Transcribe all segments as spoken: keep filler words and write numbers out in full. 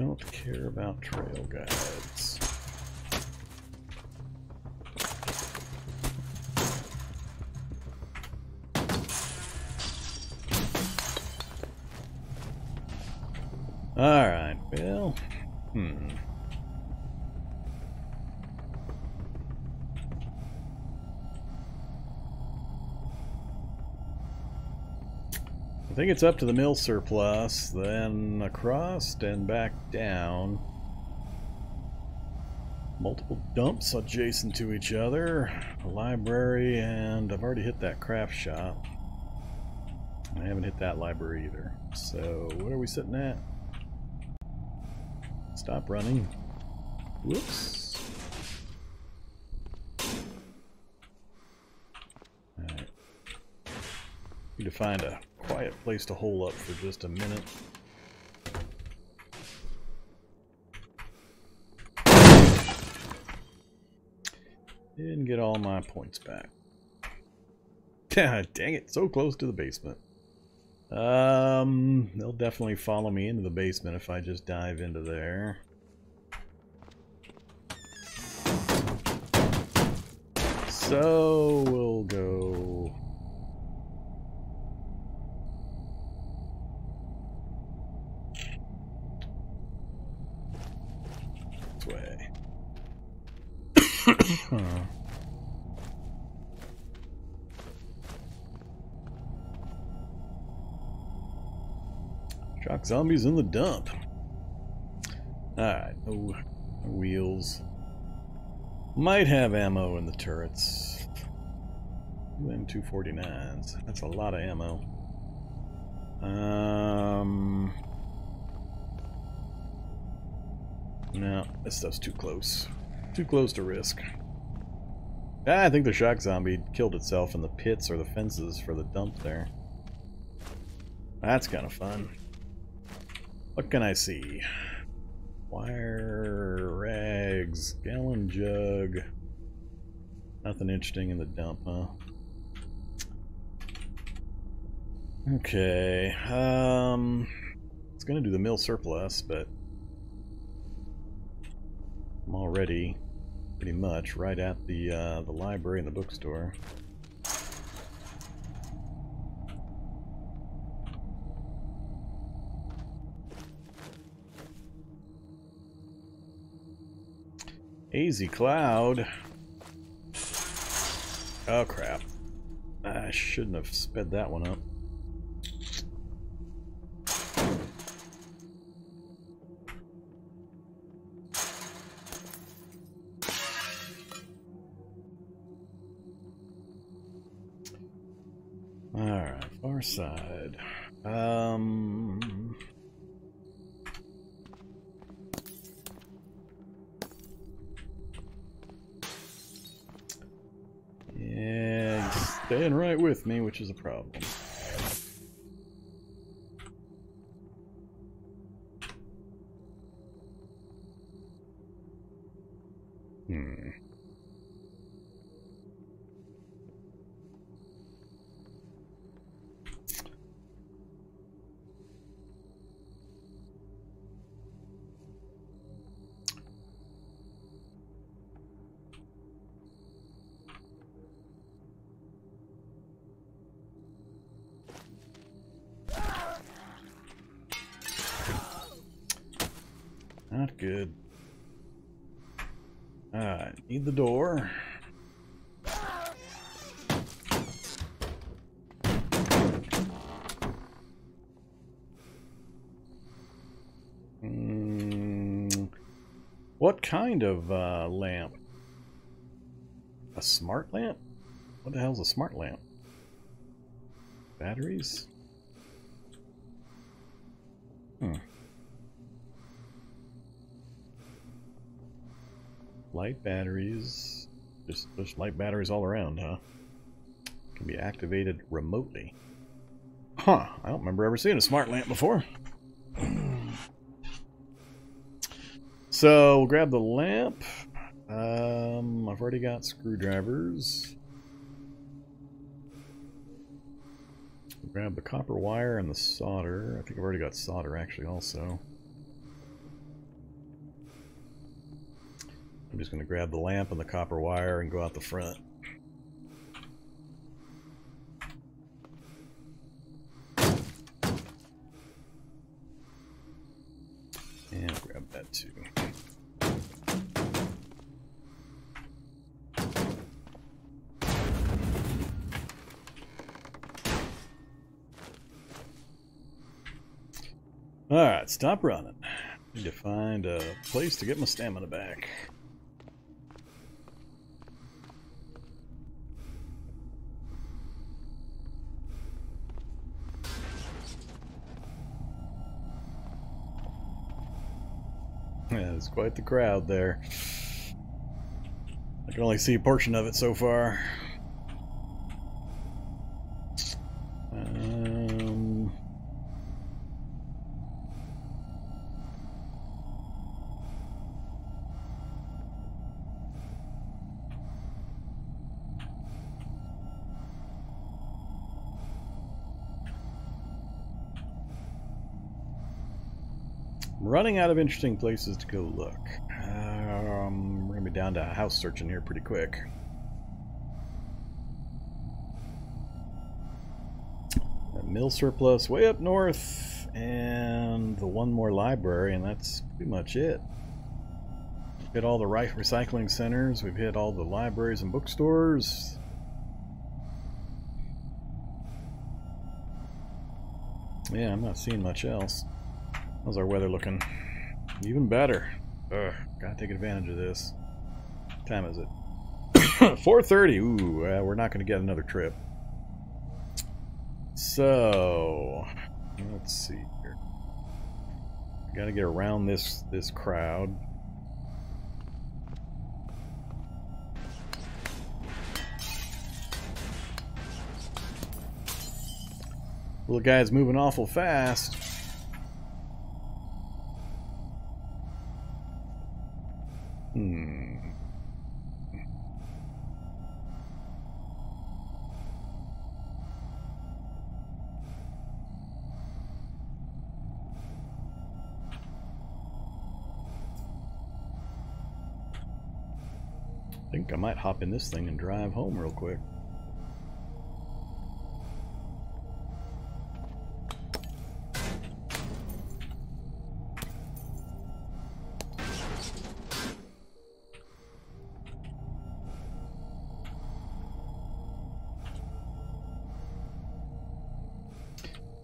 Don't care about trail guides. Alright, Bill. Hmm. I think it's up to the mill surplus, then across and back down. Multiple dumps adjacent to each other. A library, and I've already hit that craft shop. I haven't hit that library either. So, what are we sitting at? Stop running. Whoops. Alright. Need to find a quiet place to hole up for just a minute. Didn't get all my points back. God dang it, so close to the basement. Um, they'll definitely follow me into the basement if I just dive into there. So we'll go... this way. Huh. Shock zombies in the dump. Alright, oh, wheels. Might have ammo in the turrets. M two forty-nines. That's a lot of ammo. Um. No, this stuff's too close. Too close to risk. Ah, I think the shock zombie killed itself in the pits or the fences for the dump there. That's kind of fun. What can I see? Wire, rags, gallon jug. Nothing interesting in the dump, huh? Okay. Um, it's gonna do the mill surplus, but I'm already pretty much right at the uh, the library and the bookstore. Hazy cloud. Oh crap. I shouldn't have sped that one up. Alright, far side. Um... Yeah, staying right with me, which is a problem. Hmm. Not good. Alright, need the door. Mm, what kind of uh, lamp? A smart lamp? What the hell's a smart lamp? Batteries? Hmm. Light batteries, just, just light batteries all around, huh? Can be activated remotely. Huh, I don't remember ever seeing a smart lamp before. So, we'll grab the lamp. Um, I've already got screwdrivers. We'll grab the copper wire and the solder. I think I've already got solder actually also. just going to grab the lamp and the copper wire and go out the front. And grab that too. Alright, stop running. Need to find a place to get my stamina back. Yeah, it's quite the crowd there. I can only see a portion of it so far. Um... Running out of interesting places to go look. Um, we're going to be down to house searching here pretty quick. That mill surplus way up north, and the one more library, and that's pretty much it. We've hit all the right recycling centers, we've hit all the libraries and bookstores. Yeah, I'm not seeing much else. How's our weather looking? Even better. Ugh, gotta take advantage of this. What time is it? four thirty. Ooh, uh, we're not gonna get another trip. So let's see here. We gotta get around this this crowd. Little guy's moving awful fast. Hmm. I think I might hop in this thing and drive home real quick.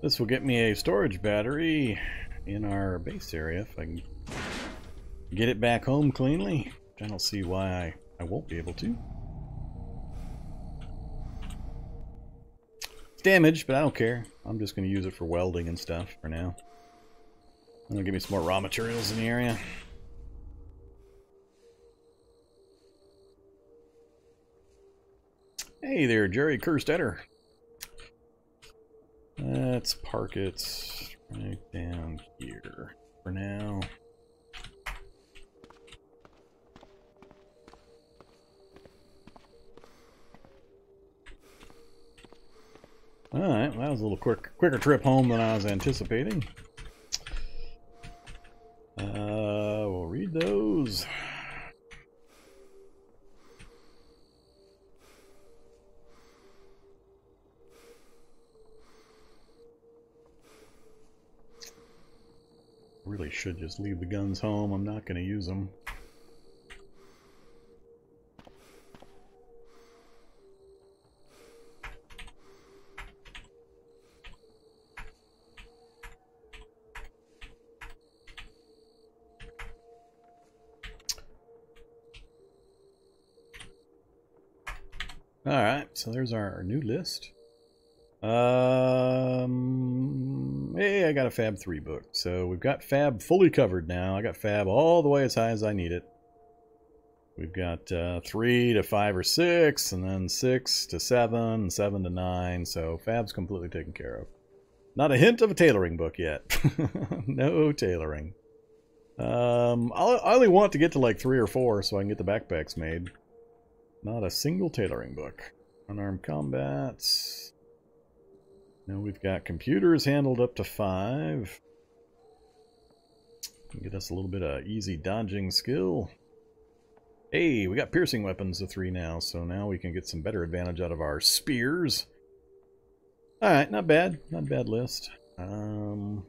This will get me a storage battery in our base area if I can get it back home cleanly. I don't see why I, I won't be able to. It's damaged, but I don't care. I'm just going to use it for welding and stuff for now. That'll give me some more raw materials in the area. Hey there, Jerry Kerstetter. Let's park it right down here for now. All right, well, that was a little quick, quicker trip home than I was anticipating. Uh, we'll read those. Really should just leave the guns home. I'm not going to use them. All right, so there's our new list. Um, hey, I got a Fab three book, so we've got Fab fully covered now. I got Fab all the way as high as I need it. We've got uh, three to five or six, and then six to seven, and seven to nine. So Fab's completely taken care of. Not a hint of a tailoring book yet. No tailoring. Um, I'll, I only want to get to like three or four so I can get the backpacks made. Not a single tailoring book. Unarmed combats. Now we've got computers handled up to five. Get us a little bit of easy dodging skill. Hey, we got piercing weapons of three now, so now we can get some better advantage out of our spears. Alright, not bad. Not a bad list. Um...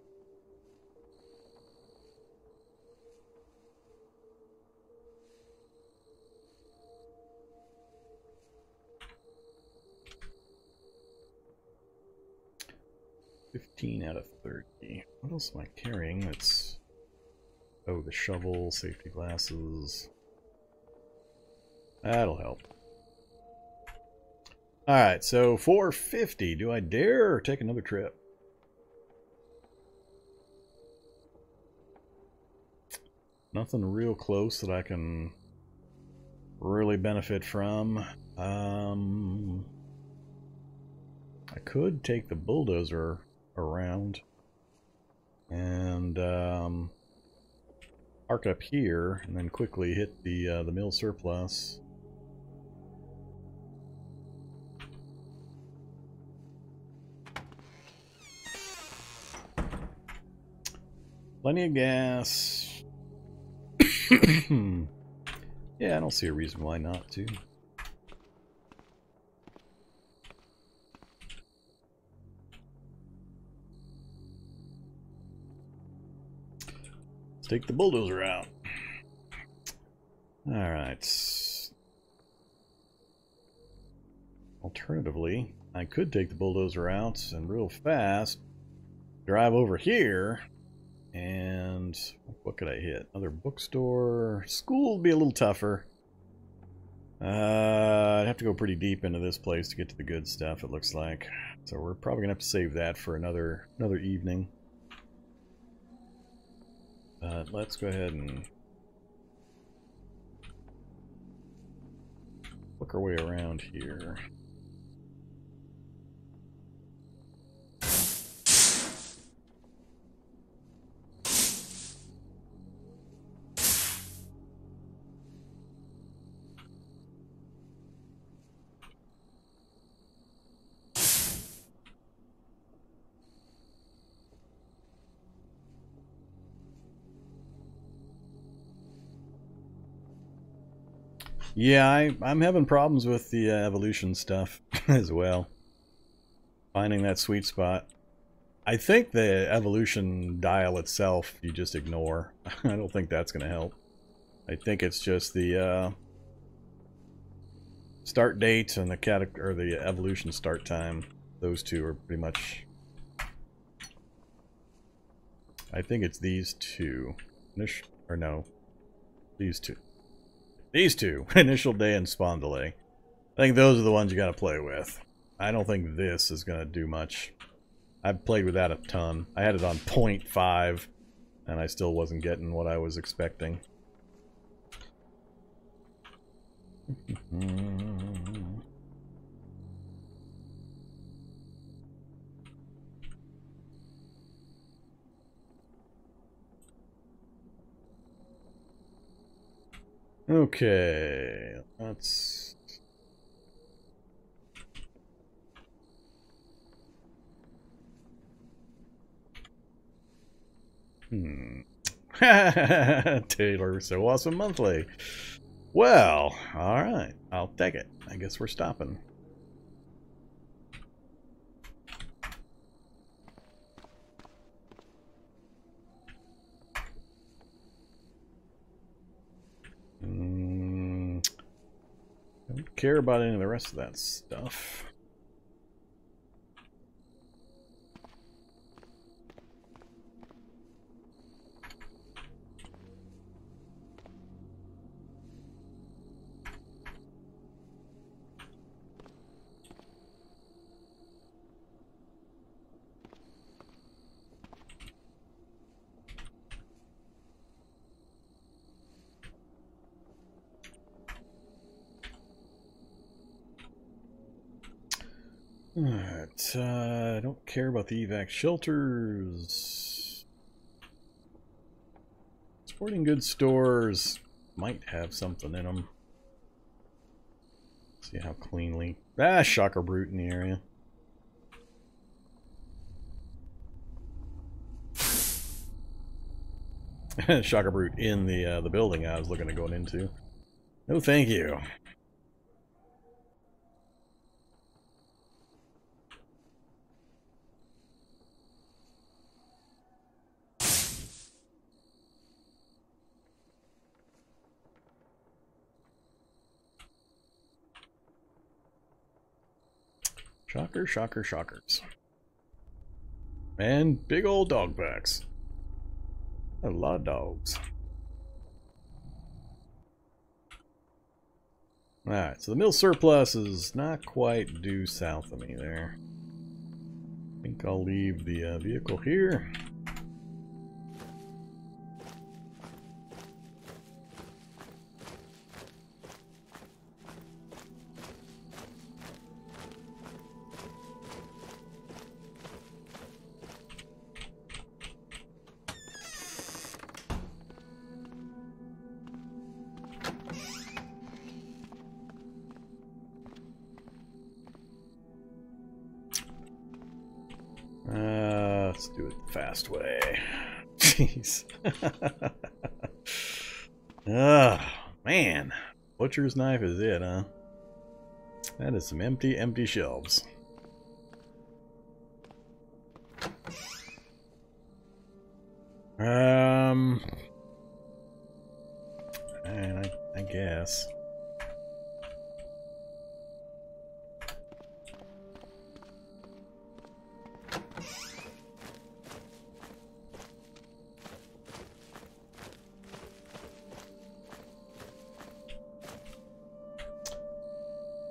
fifteen out of thirty. What else am I carrying? That's... Oh, the shovel, safety glasses. That'll help. Alright, so four fifty. Do I dare take another trip? Nothing real close that I can really benefit from. Um, I could take the bulldozer around and um, arc up here and then quickly hit the uh, the mill surplus. Plenty of gas. Yeah, I don't see a reason why not to. Let's take the bulldozer out. Alright. Alternatively, I could take the bulldozer out and real fast drive over here. And what could I hit? Another bookstore. School would be a little tougher. Uh, I'd have to go pretty deep into this place to get to the good stuff, it looks like. So we're probably gonna have to save that for another another evening. Uh, let's go ahead and look our way around here. Yeah, I, I'm having problems with the uh, evolution stuff as well. Finding that sweet spot. I think the evolution dial itself you just ignore. I don't think that's going to help. I think it's just the uh, start date and the catac- or the evolution start time. Those two are pretty much... I think it's these two. Nish or no. These two. These two, Initial Day and Spawn Delay. I think those are the ones you gotta play with. I don't think this is gonna do much. I've played with that a ton. I had it on point five, and I still wasn't getting what I was expecting. Okay, let's... Hmm. Taylor, so awesome monthly. Well, alright, I'll take it. I guess we're stopping. Care about any of the rest of that stuff. Alright, uh, I don't care about the evac shelters. Sporting goods stores might have something in them. See how cleanly. Ah, shocker brute in the area. Shocker brute in the uh, the building I was looking at going into. No, thank you. Shocker, shocker, shockers. And big old dog packs. A lot of dogs. Alright, so the mill surplus is not quite due south of me there. I think I'll leave the uh, vehicle here. Fast way. Jeez. Oh, man. Butcher's knife is it, huh? That is some empty, empty shelves. Um. And I, I guess.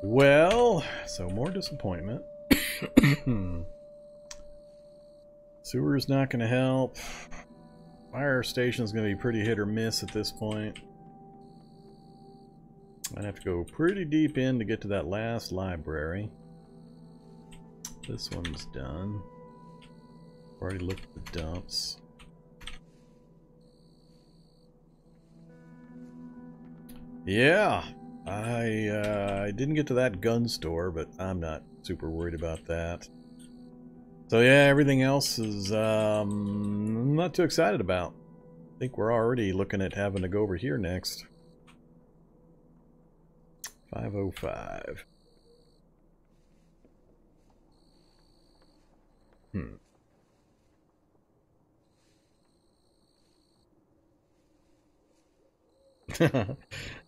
Well, so more disappointment. Sewer's not going to help. Fire station's going to be pretty hit or miss at this point. I'd have to go pretty deep in to get to that last library. This one's done. Already looked at the dumps. Yeah! I, uh, I didn't get to that gun store, but I'm not super worried about that. So yeah, everything else is um, not too excited about. I think we're already looking at having to go over here next. five oh five. Hmm.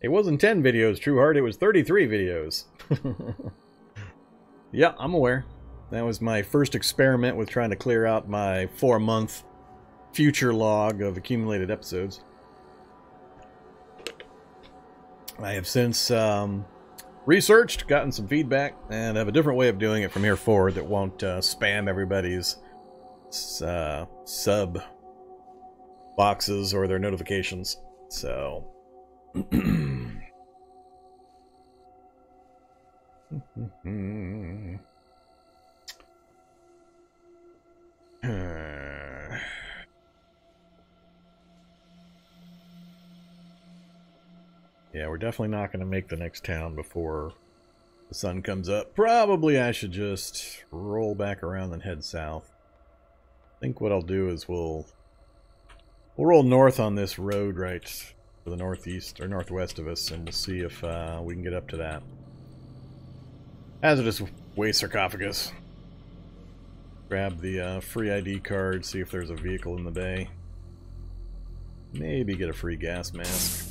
It wasn't ten videos, Trueheart. It was thirty-three videos. Yeah, I'm aware. That was my first experiment with trying to clear out my four-month future log of accumulated episodes. I have since um, researched, gotten some feedback, and have a different way of doing it from here forward that won't uh, spam everybody's uh, sub boxes or their notifications. So... yeah, we're definitely not going to make the next town before the sun comes up. Probably I should just roll back around and head south. I think what I'll do is we'll we'll roll north on this road right to the northeast or northwest of us, and we'll see if uh, we can get up to that hazardous waste sarcophagus. Grab the uh, free I D card, see if there's a vehicle in the bay. Maybe get a free gas mask.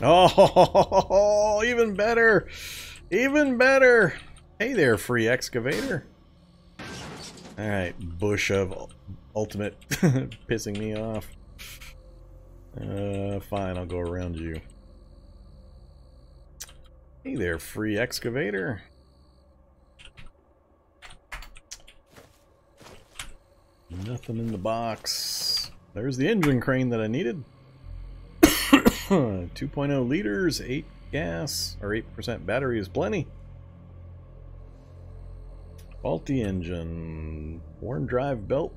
Oh, even better! Even better! Hey there, free excavator. Alright, bush of ultimate pissing me off. Uh, fine, I'll go around you. Hey there, free excavator. Nothing in the box. There's the engine crane that I needed. two point oh liters, eight gas, or eight percent battery is plenty. Faulty engine, worn drive belt.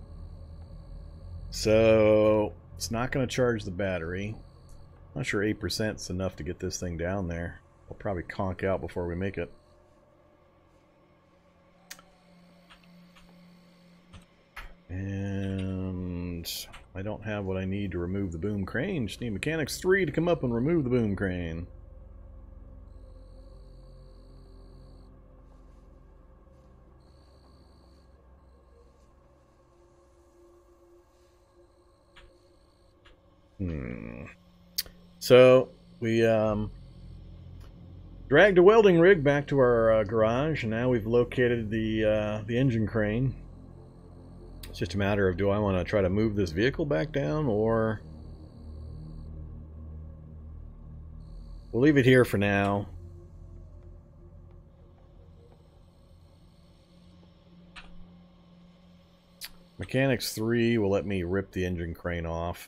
So it's not going to charge the battery. I'm not sure eight percent is enough to get this thing down there. We'll probably conk out before we make it. And cranes. I don't have what I need to remove the boom crane. Just need mechanics three to come up and remove the boom crane. Hmm. So we um, dragged a welding rig back to our uh, garage, and now we've located the uh, the engine crane. It's just a matter of, do I want to try to move this vehicle back down, or we'll leave it here for now. Mechanics three will let me rip the engine crane off.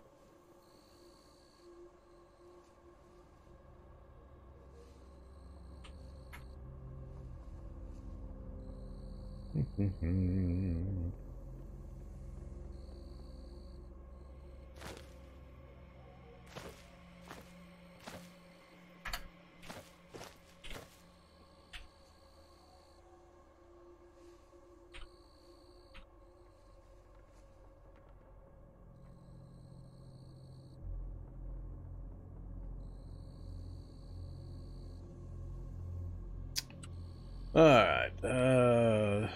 All right. Uh...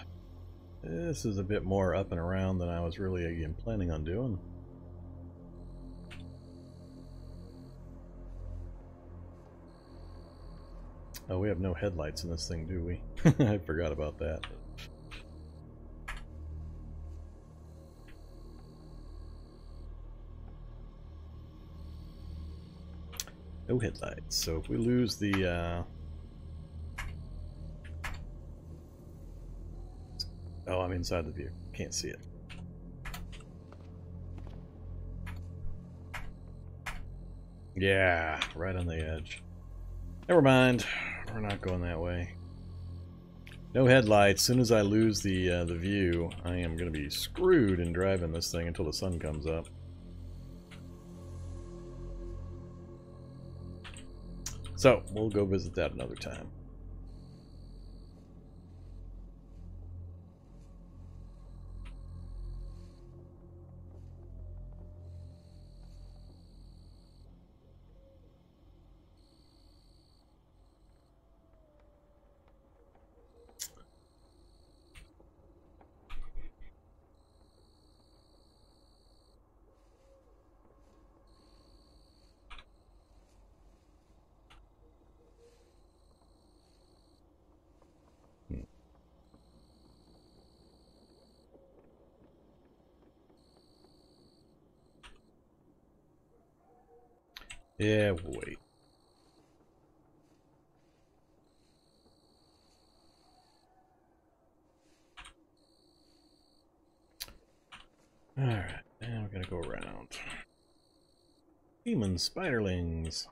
This is a bit more up and around than I was really again planning on doing. Oh, we have no headlights in this thing, do we? I forgot about that. No headlights. So if we lose the... Uh, Oh, I'm inside the vehicle. Can't see it. Yeah, right on the edge. Never mind. We're not going that way. No headlights. As soon as I lose the uh, the view, I am going to be screwed in driving this thing until the sun comes up. So, we'll go visit that another time. Yeah, we'll wait. Alright, now we're gonna go around. Demon spiderlings.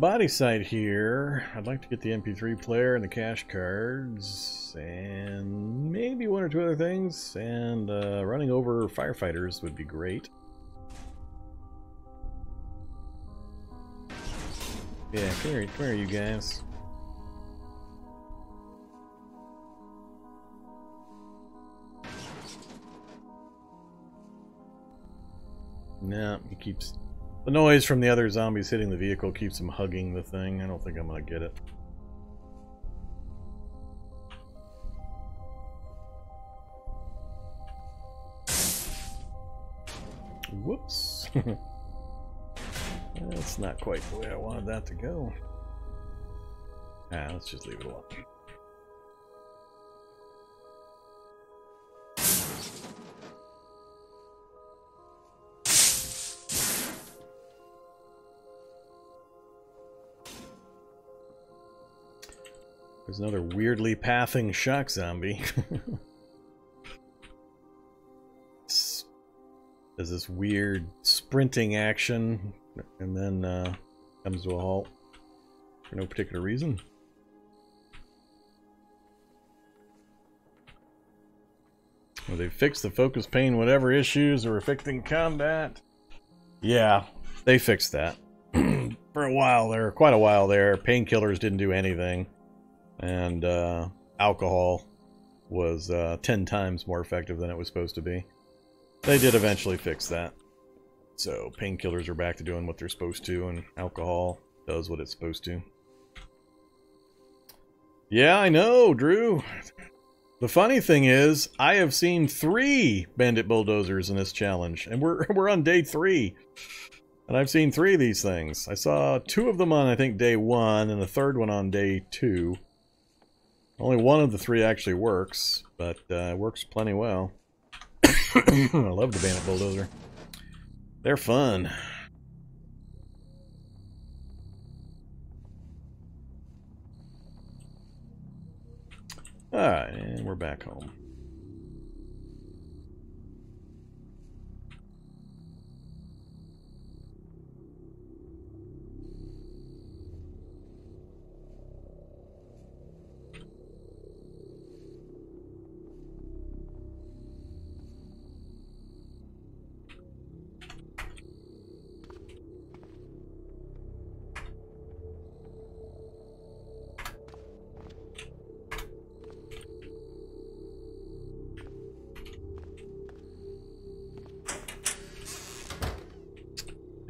Body site here. I'd like to get the M P three player and the cash cards and maybe one or two other things, and uh, running over firefighters would be great. Yeah, come here, come here you guys. No, he keeps... The noise from the other zombies hitting the vehicle keeps them hugging the thing. I don't think I'm gonna get it. Whoops. That's not quite the way I wanted that to go. Ah, let's just leave it alone. There's another weirdly pathing shock zombie. does this weird sprinting action and then uh, comes to a halt for no particular reason. Well, they fixed the focus pain, whatever issues are affecting combat. Yeah, they fixed that. For a while there, quite a while there, painkillers didn't do anything. And uh, alcohol was uh, ten times more effective than it was supposed to be. They did eventually fix that. So painkillers are back to doing what they're supposed to, and alcohol does what it's supposed to. Yeah, I know, Drew. The funny thing is, I have seen three bandit bulldozers in this challenge, and we're, we're on day three. And I've seen three of these things. I saw two of them on, I think, day one, and the third one on day two. Only one of the three actually works, but uh, it works plenty well. I love the bandit bulldozer. They're fun. Alright, and we're back home.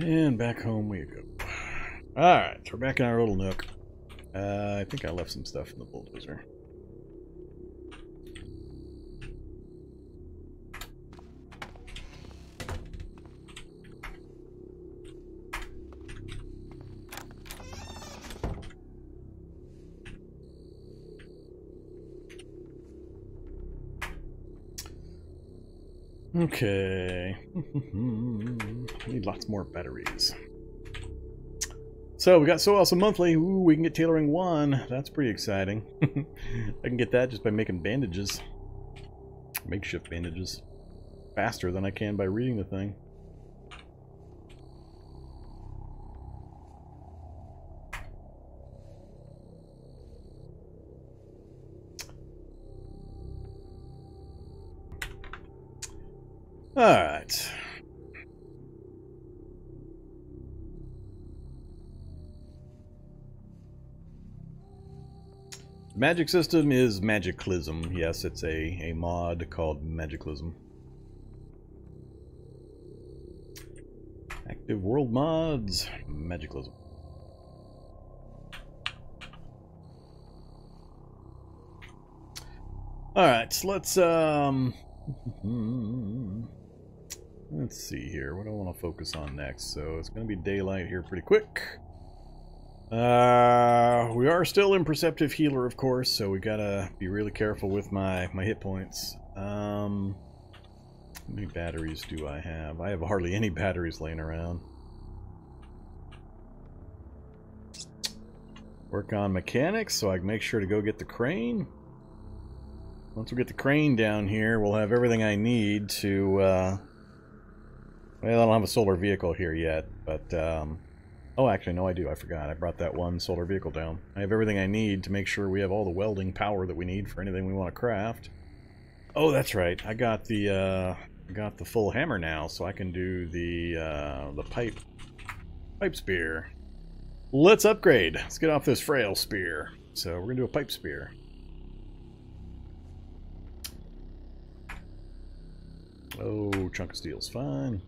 And back home we go. Alright, so we're back in our little nook. Uh, I think I left some stuff in the bulldozer. Okay. Need lots more batteries. So we got So Awesome Monthly. Ooh, we can get tailoring one. That's pretty exciting. I can get that just by making bandages. Makeshift bandages. Faster than I can by reading the thing. Alright. Magic system is Magiclysm. Yes, it's a, a mod called Magiclysm. Active world mods, Magiclysm. Alright, let's um let's see here. What do I want to focus on next? So it's going to be daylight here pretty quick. Uh, we are still Imperceptive Healer, of course, so we got to be really careful with my, my hit points. Um, how many batteries do I have? I have hardly any batteries laying around. Work on mechanics so I can make sure to go get the crane. Once we get the crane down here, we'll have everything I need to... Uh, Well, I don't have a solar vehicle here yet, but, um... oh, actually, no, I do. I forgot. I brought that one solar vehicle down. I have everything I need to make sure we have all the welding power that we need for anything we want to craft. Oh, that's right. I got the, uh... I got the full hammer now, so I can do the, uh... the pipe... pipe spear. Let's upgrade! Let's get off this frail spear. So, we're gonna do a pipe spear. Oh, chunk of steel's fine.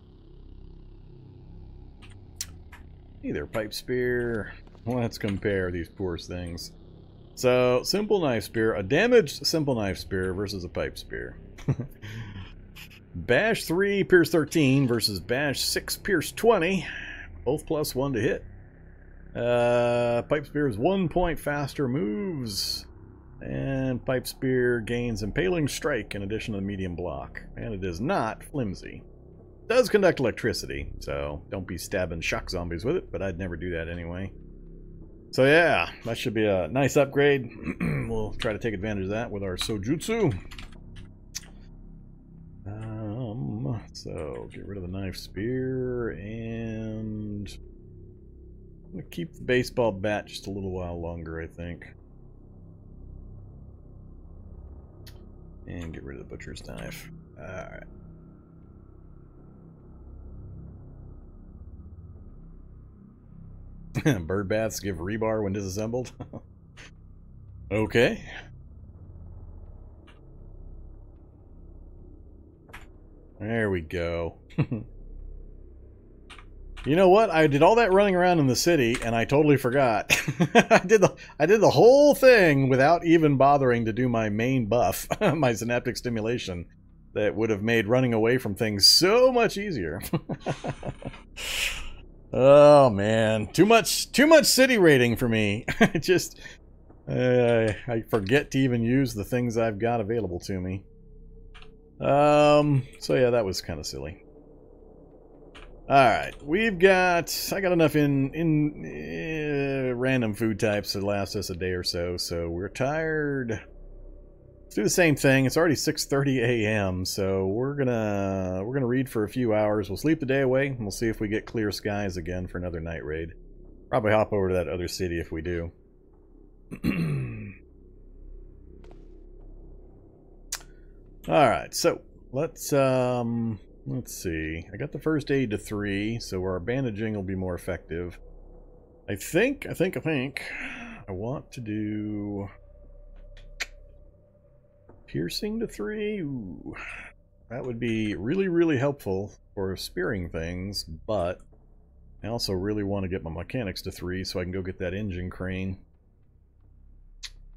Either pipe spear. Let's compare these poor things. So, simple knife spear, a damaged simple knife spear versus a pipe spear. Bash three, pierce thirteen versus bash six, pierce twenty. Both plus one to hit. Uh, pipe spear is one point faster moves. And pipe spear gains impaling strike in addition to the medium block. And it is not flimsy. Does conduct electricity, so don't be stabbing shock zombies with it, but I'd never do that anyway. So yeah, that should be a nice upgrade. We'll try to take advantage of that with our Sojutsu. Um, So get rid of the knife spear, and I'm gonna keep the baseball bat just a little while longer, I think. And get rid of the butcher's knife. Alright. Bird baths give rebar when disassembled. Okay. There we go. You know what? I did all that running around in the city and I totally forgot. I did the I did the whole thing without even bothering to do my main buff, my synaptic stimulation, that would have made running away from things so much easier. Oh man, too much too much city raiding for me. I just uh, I forget to even use the things I've got available to me. Um, so yeah, that was kind of silly. Alright, we've got... I got enough in, in uh, random food types to last us a day or so, so we're tired. Let's do the same thing. It's already six thirty a m, so we're gonna, we're gonna read for a few hours. We'll sleep the day away, and we'll see if we get clear skies again for another night raid. Probably hop over to that other city if we do. Alright, so let's um let's see. I got the first aid to three, so our bandaging will be more effective. I think, I think, I think I want to do piercing to three. Ooh. That would be really, really helpful for spearing things, but I also really want to get my mechanics to three so I can go get that engine crane.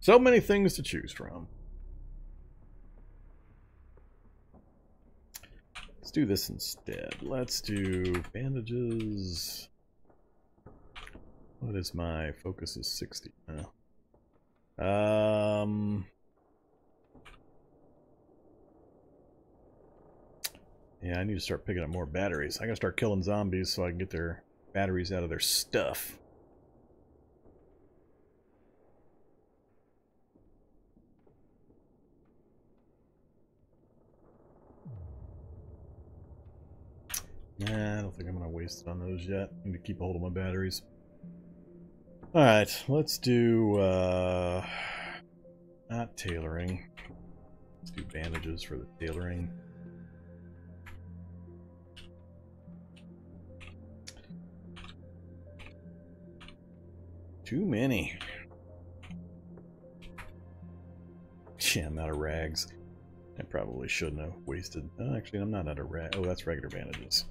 So many things to choose from. Let's do this instead. Let's do bandages. What is my focus is sixty now. Um Yeah, I need to start picking up more batteries. I gotta start killing zombies so I can get their batteries out of their stuff. Nah, I don't think I'm going to waste it on those yet. I need to keep a hold of my batteries. Alright, let's do, uh... not tailoring. Let's do bandages for the tailoring. Too many. Yeah, I'm out of rags. I probably shouldn't have wasted... Oh, actually, I'm not out of rags. Oh, that's regular bandages.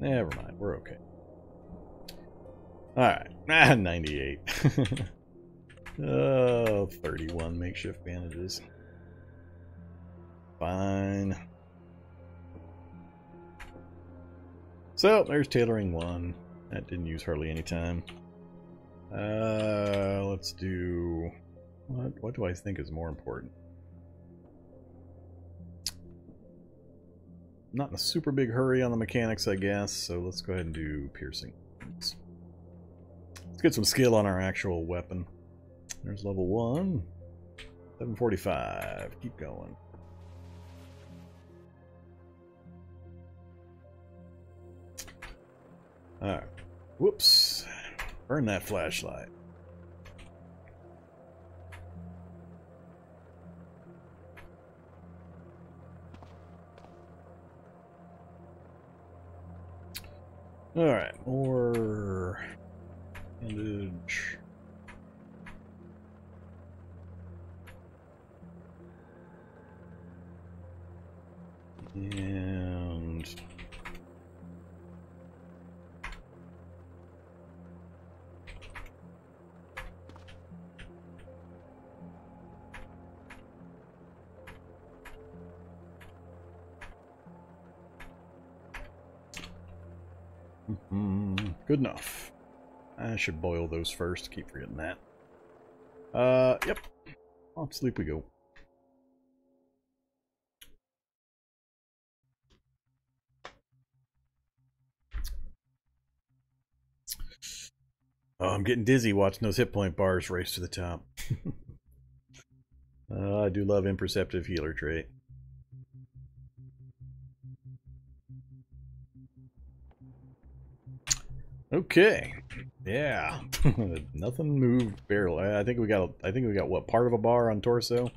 Never mind, we're okay. Alright, ah, ninety-eight. Oh, thirty-one makeshift bandages. Fine. So, there's tailoring one. That didn't use hardly any time. Uh, let's do... What, what do I think is more important? Not in a super big hurry on the mechanics, I guess, so let's go ahead and do piercing. Let's get some skill on our actual weapon. There's level one. seven forty-five. Keep going. Alright. Whoops. Burn that flashlight. Alright, more bandage. And Mm-hmm. Good enough. I should boil those first. Keep forgetting that. Uh, yep. Off sleep we go. Oh, I'm getting dizzy watching those hit point bars race to the top. uh, I do love Imperceptive Healer trait. Okay. Yeah. Nothing moved barely. I think we got I think we got what, part of a bar on torso?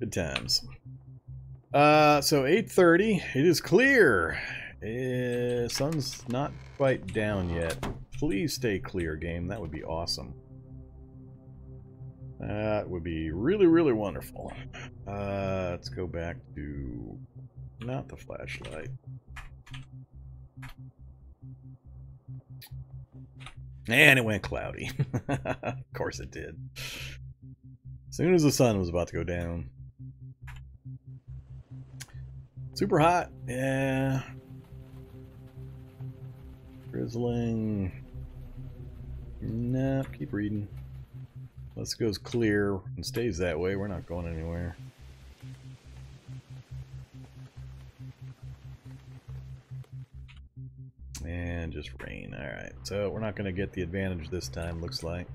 Good times. Uh so eight thirty, it is clear. Uh, sun's not quite down yet. Please stay clear, game. That would be awesome. That would be really, really wonderful. Uh let's go back to not the flashlight. And it went cloudy. Of course it did. As soon as the sun was about to go down. Super hot. Yeah. Drizzling. Nah, keep reading. Let's goes clear and stays that way. We're not going anywhere. And just rain. Alright, so we're not going to get the advantage this time, looks like.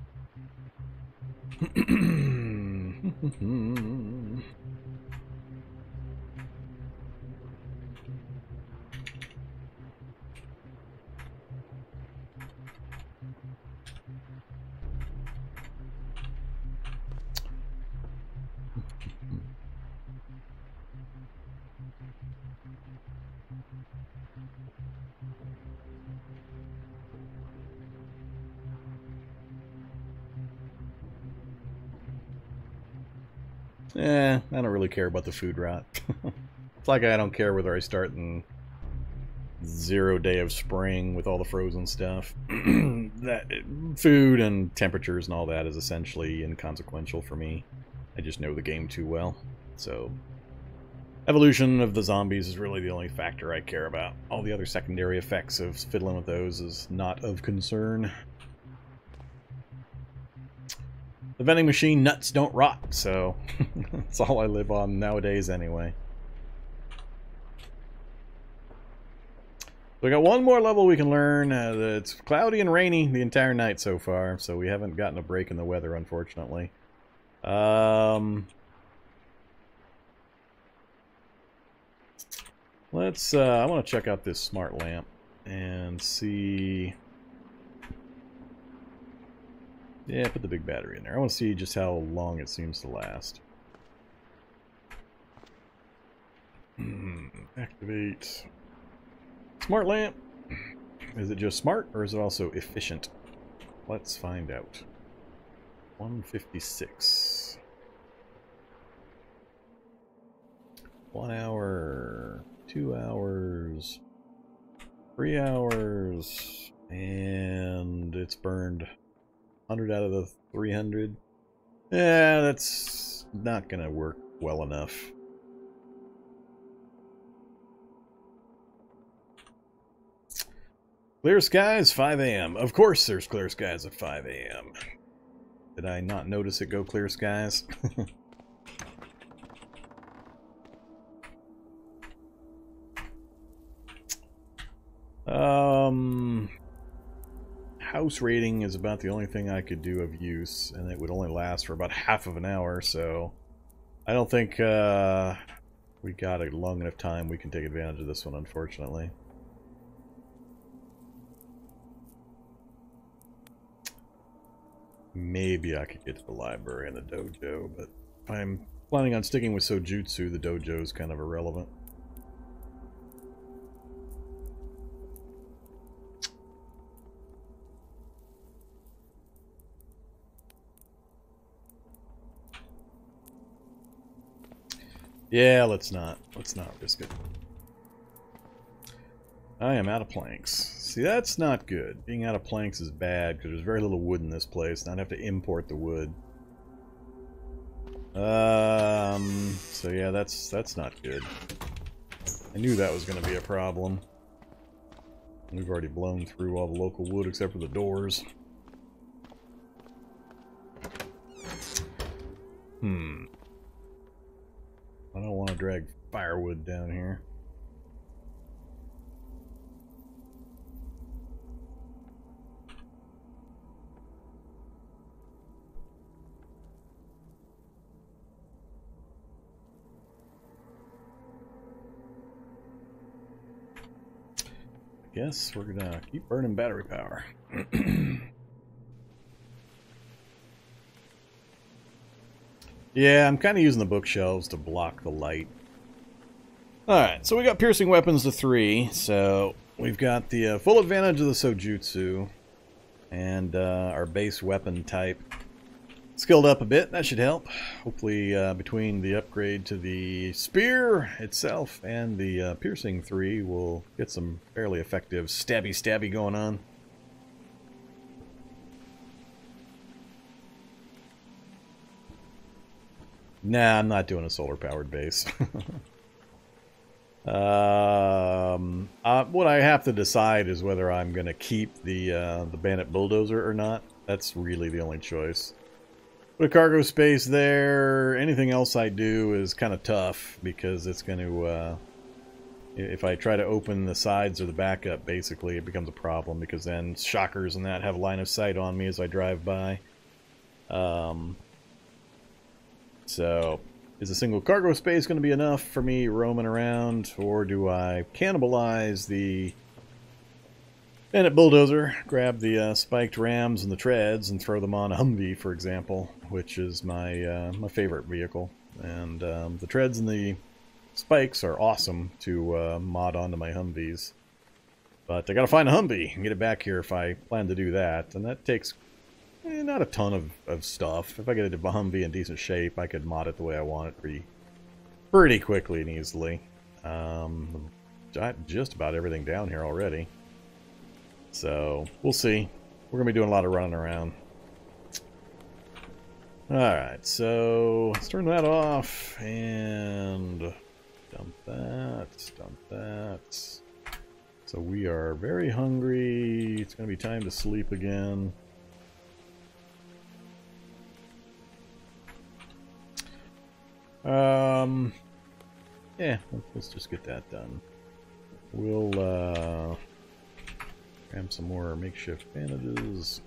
Eh, I don't really care about the food rot. It's like I don't care whether I start in zero day of spring with all the frozen stuff. That food and temperatures and all that is essentially inconsequential for me. I just know the game too well. So, evolution of the zombies is really the only factor I care about. All the other secondary effects of fiddling with those is not of concern. The vending machine nuts don't rot, so that's all I live on nowadays anyway. We got one more level we can learn. Uh, it's cloudy and rainy the entire night so far, so we haven't gotten a break in the weather, unfortunately. Um, let's. Uh, I want to check out this smart lamp and see. Yeah, put the big battery in there. I want to see just how long it seems to last. Activate. Smart lamp. Is it just smart or is it also efficient? Let's find out. one fifty-six. One hour. Two hours. Three hours. And it's burned. one hundred out of the three hundred. Yeah, that's not gonna work well enough. Clear skies, five A M Of course there's clear skies at five A M Did I not notice it go clear skies? um... House raiding is about the only thing I could do of use, and it would only last for about half of an hour, so I don't think uh, we got a long enough time we can take advantage of this one, unfortunately. Maybe I could get to the library and the dojo, but I'm planning on sticking with Sojutsu. The dojo is kind of irrelevant. Yeah, let's not. Let's not risk it. I am out of planks. See, that's not good. Being out of planks is bad, because there's very little wood in this place, and I'd have to import the wood. Um. So yeah, that's that's not good. I knew that was going to be a problem. We've already blown through all the local wood except for the doors. Hmm. I don't want to drag firewood down here. guess we're gonna keep burning battery power. Yeah, I'm kind of using the bookshelves to block the light. Alright, so we got piercing weapons to three, so we've got the uh, full advantage of the Sojutsu, and uh, our base weapon type skilled up a bit. That should help. Hopefully uh, between the upgrade to the spear itself and the uh, piercing three, we'll get some fairly effective stabby stabby going on. Nah, I'm not doing a solar-powered base. um, uh, what I have to decide is whether I'm going to keep the uh, the Bandit Bulldozer or not. That's really the only choice. Put a cargo space there. Anything else I do is kind of tough because it's going to... Uh, if I try to open the sides or the back up, basically, it becomes a problem because then shockers and that have line of sight on me as I drive by. Um... So, is a single cargo space going to be enough for me roaming around, or do I cannibalize the Bandit Bulldozer, grab the uh, spiked rams and the treads, and throw them on a Humvee, for example, which is my uh, my favorite vehicle. And um, the treads and the spikes are awesome to uh, mod onto my Humvees. But I got to find a Humvee and get it back here if I plan to do that, and that takes... Eh, not a ton of, of stuff. If I get a Humvee in decent shape, I could mod it the way I want it pretty, pretty quickly and easily. Um, got just about everything down here already. So, we'll see. We're going to be doing a lot of running around. Alright, so let's turn that off and dump that, dump that. So we are very hungry. It's going to be time to sleep again. Um, yeah, let's just get that done. We'll, uh, grab some more makeshift bandages.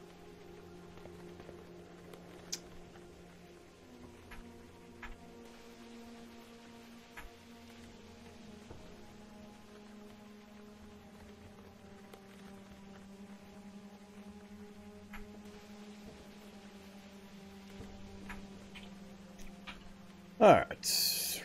Alright.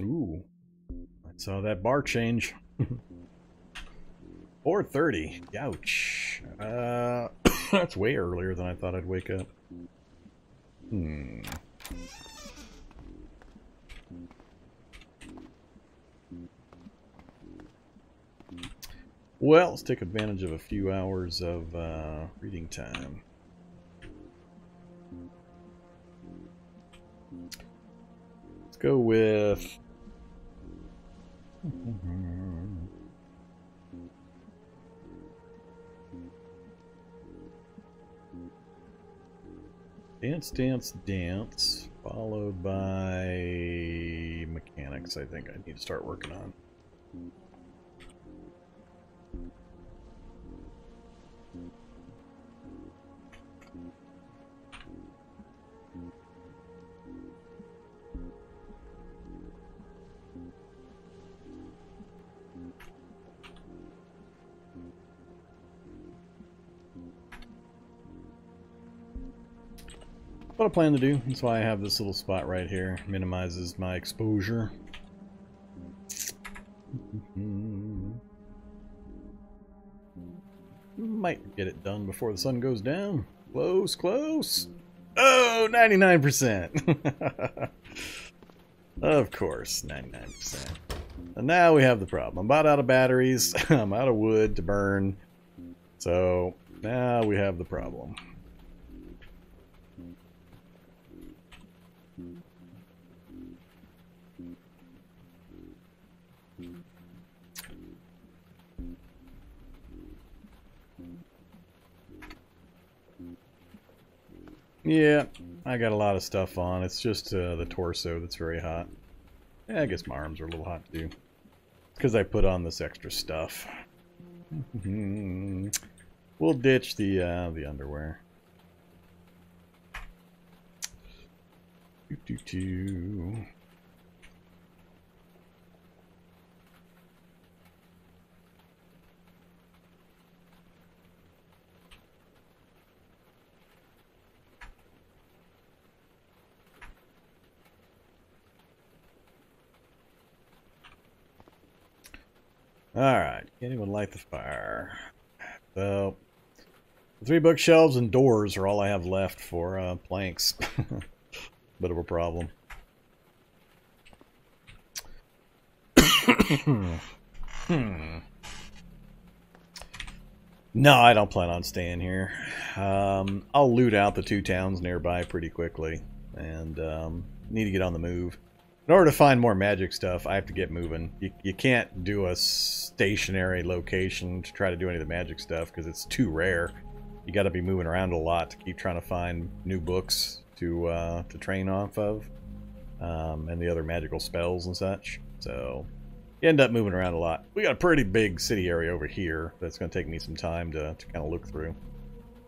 Ooh. I saw that bar change. four thirty. Ouch. Uh, that's way earlier than I thought I'd wake up. Hmm. Well, let's take advantage of a few hours of uh, reading time. Let's go with... Dance, dance, dance, followed by mechanics, I think I need to start working on. What I plan to do. That's why I have this little spot right here. Minimizes my exposure. Might get it done before the sun goes down. Close, close. Oh, ninety-nine percent. Of course, ninety-nine percent. And now we have the problem. I'm about out of batteries. I'm out of wood to burn. So now we have the problem. Yeah, I got a lot of stuff on. It's just uh, the torso that's very hot. Yeah, I guess my arms are a little hot too. It's because I put on this extra stuff. We'll ditch the uh, the underwear. Doo, doo, doo. All right, can't even light the fire. So, three bookshelves and doors are all I have left for uh, planks. Bit of a problem. hmm. No, I don't plan on staying here. Um, I'll loot out the two towns nearby pretty quickly, and um, need to get on the move. In order to find more magic stuff, I have to get moving. You, you can't do a stationary location to try to do any of the magic stuff because it's too rare. You got to be moving around a lot to keep trying to find new books to uh, to train off of, um, and the other magical spells and such. So you end up moving around a lot. We got a pretty big city area over here that's going to take me some time to, to kind of look through.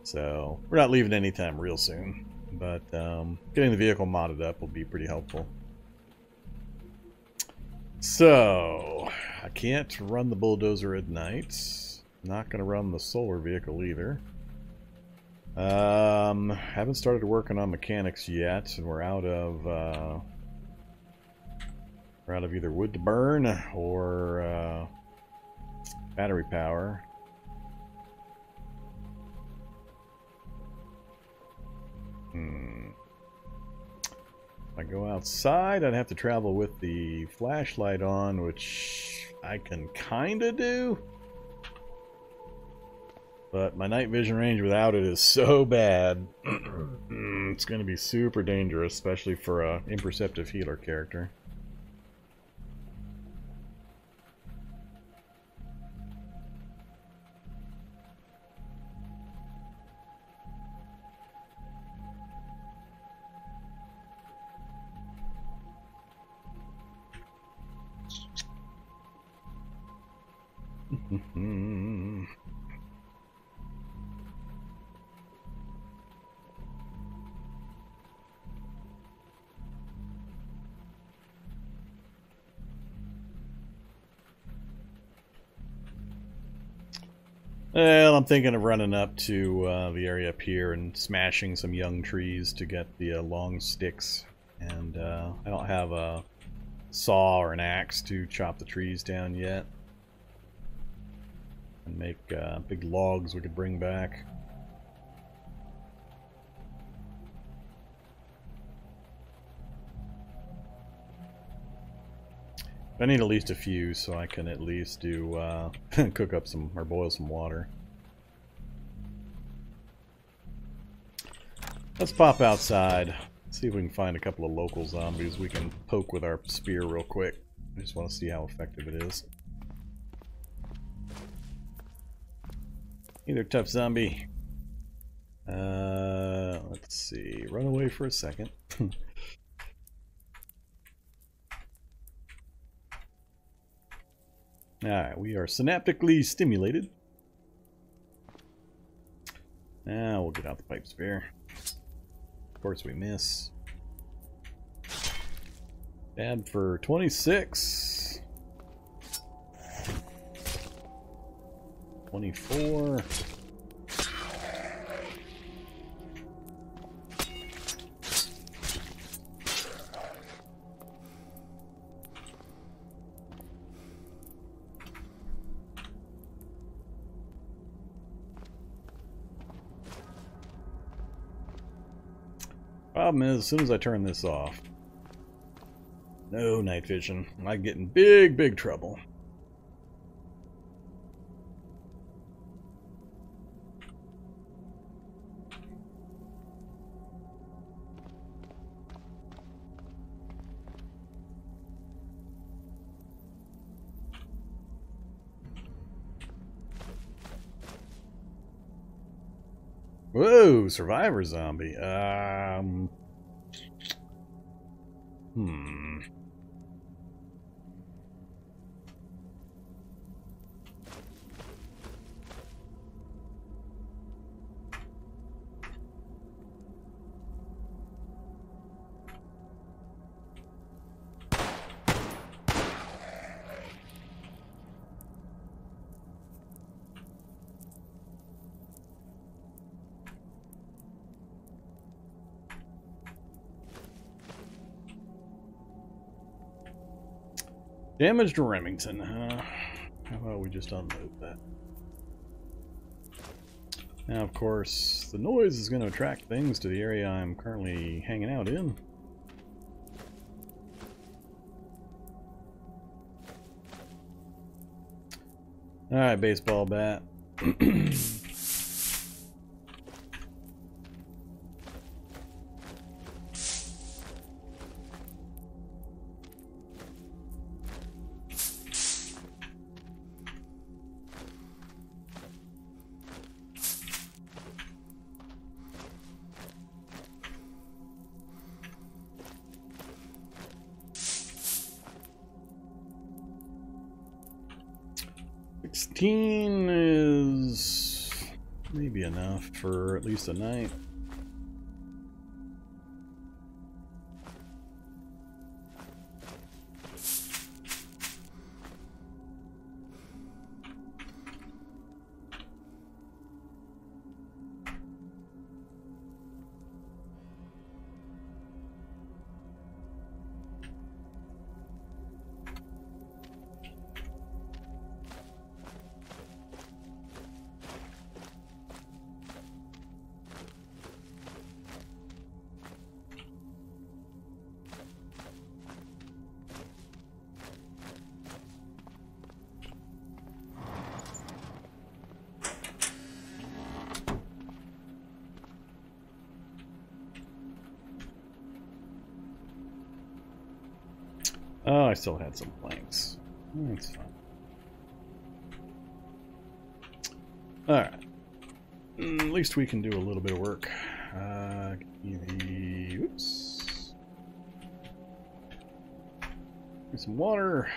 So we're not leaving anytime real soon, but um, getting the vehicle modded up will be pretty helpful. So, I can't run the bulldozer at night. Not going to run the solar vehicle either. Um, haven't started working on mechanics yet, and we're out of uh, we're out of either wood to burn or uh, battery power. Hmm. I go outside, I'd have to travel with the flashlight on, which I can kinda do. But my night vision range without it is so bad. It's gonna be super dangerous, especially for a imperceptive healer character. Well, I'm thinking of running up to uh, the area up here and smashing some young trees to get the uh, long sticks. And uh, I don't have a saw or an axe to chop the trees down yet. And make uh, big logs we could bring back. I need at least a few, so I can at least do uh, cook up some or boil some water. Let's pop outside. See if we can find a couple of local zombies we can poke with our spear real quick. I just want to see how effective it is. Either tough zombie. Uh, let's see. Run away for a second. Alright, we are synaptically stimulated. Now we'll get out the pipe spear. Of course we miss. Dab for twenty-six. twenty-four. Problem is, as soon as I turn this off, no night vision, I get in big, big trouble. Whoa, survivor zombie. Um, hmm. Damage to Remington. Uh, how about we just unload that? Now, of course, the noise is going to attract things to the area I'm currently hanging out in. Alright, baseball bat. sixteen is maybe enough for at least a night. Oh, I still had some blanks. That's fine. Alright. At least we can do a little bit of work. Uh, oops. Get some water.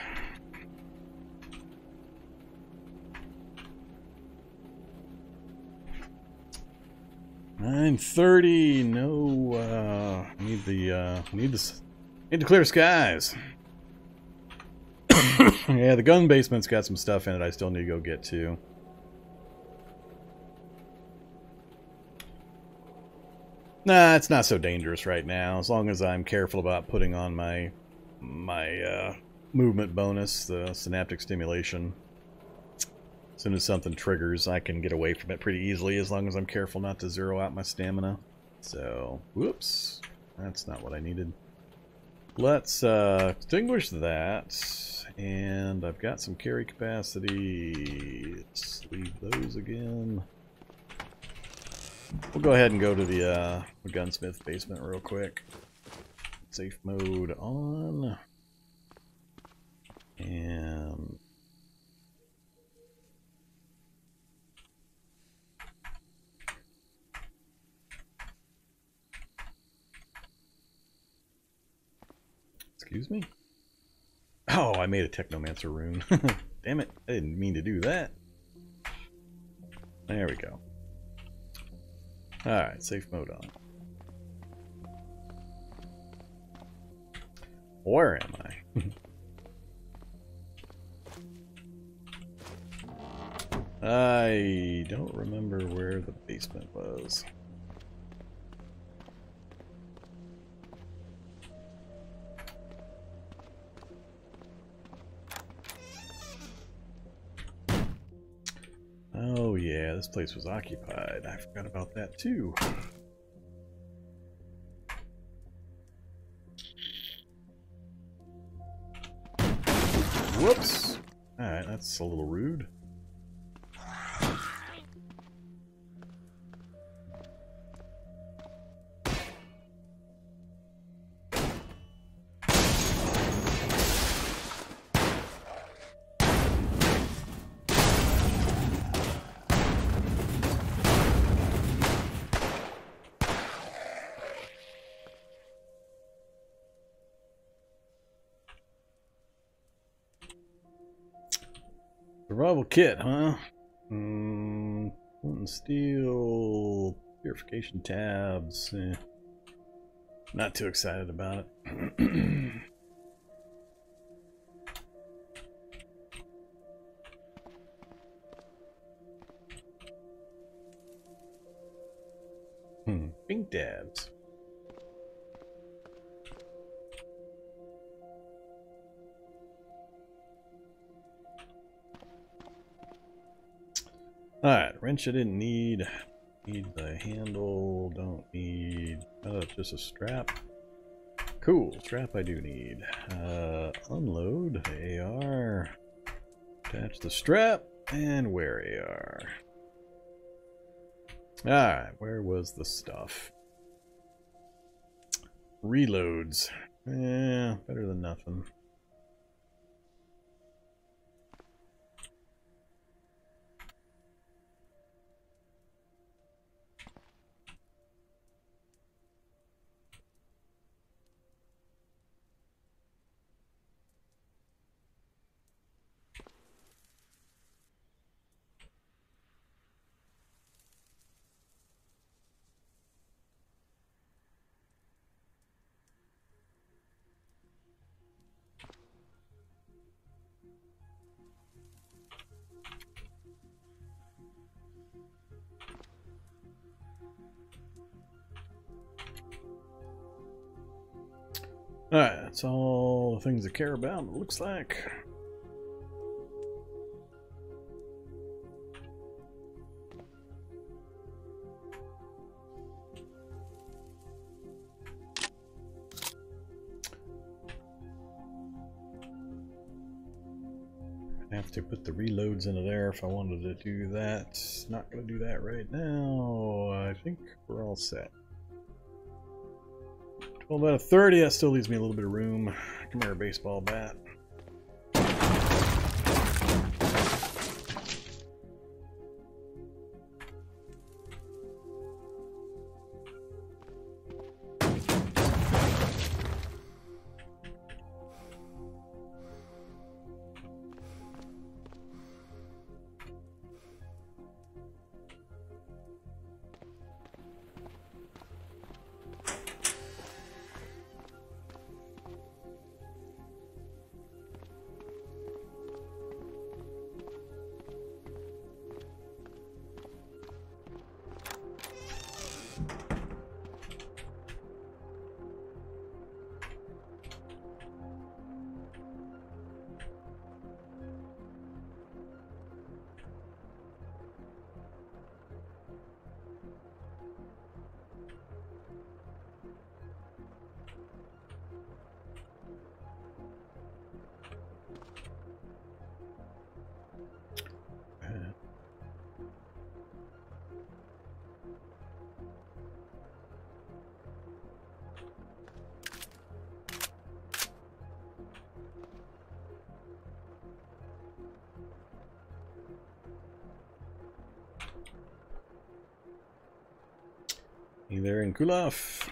nine thirty. No, uh, I need the, uh, I need this. I need to clear skies. Yeah, the gun basement's got some stuff in it I still need to go get to. Nah, it's not so dangerous right now. As long as I'm careful about putting on my my uh, movement bonus, the synaptic stimulation. As soon as something triggers, I can get away from it pretty easily as long as I'm careful not to zero out my stamina. So, whoops. That's not what I needed. Let's uh, extinguish that. And I've got some carry capacity. Let's leave those again. We'll go ahead and go to the uh, gunsmith basement real quick. Safe mode on. And excuse me. Oh, I made a Technomancer rune. Damn it, I didn't mean to do that. There we go. Alright, safe mode on. Where am I? I don't remember where the basement was. Oh yeah, this place was occupied. I forgot about that too. Whoops! Alright, that's a little rude. Survival kit, huh? Mm, steel purification tabs. Eh. Not too excited about it. hmm, pink tabs. Alright, wrench I didn't need. Need the handle, don't need... Oh, it's just a strap. Cool, strap I do need. Uh, unload, A R. Attach the strap, and wear A R. Alright, where was the stuff? Reloads. Yeah, better than nothing. Alright, that's all the things I care about, it looks like. I have to put the reloads into there if I wanted to do that. Not going to do that right now. I think we're all set. Well, about a thirty, that still leaves me a little bit of room. Come here, baseball bat. There in Kulaf.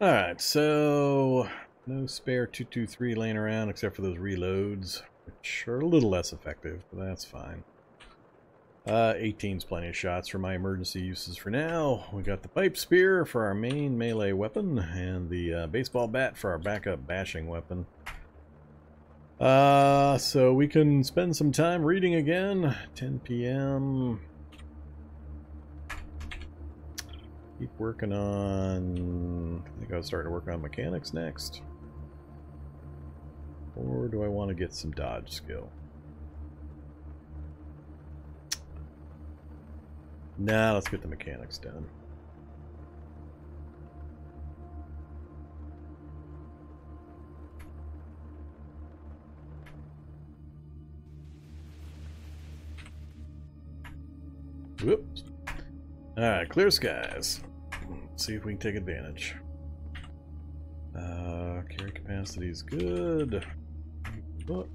Alright, so no spare two two three laying around except for those reloads, which are a little less effective, but that's fine. Uh, eighteen's plenty of shots for my emergency uses for now. We got the pipe spear for our main melee weapon and the uh, baseball bat for our backup bashing weapon. Uh, so we can spend some time reading again. ten P M Keep working on... I think I was starting to work on mechanics next. Or do I want to get some dodge skill? Nah, let's get the mechanics done. Whoops. Alright, clear skies. See if we can take advantage. Uh, carry capacity is good. Book.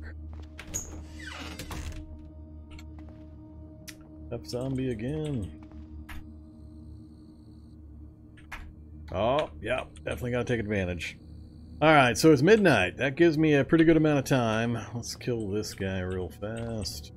Tough zombie again. Oh, yeah, definitely gotta take advantage. Alright, so it's midnight. That gives me a pretty good amount of time. Let's kill this guy real fast.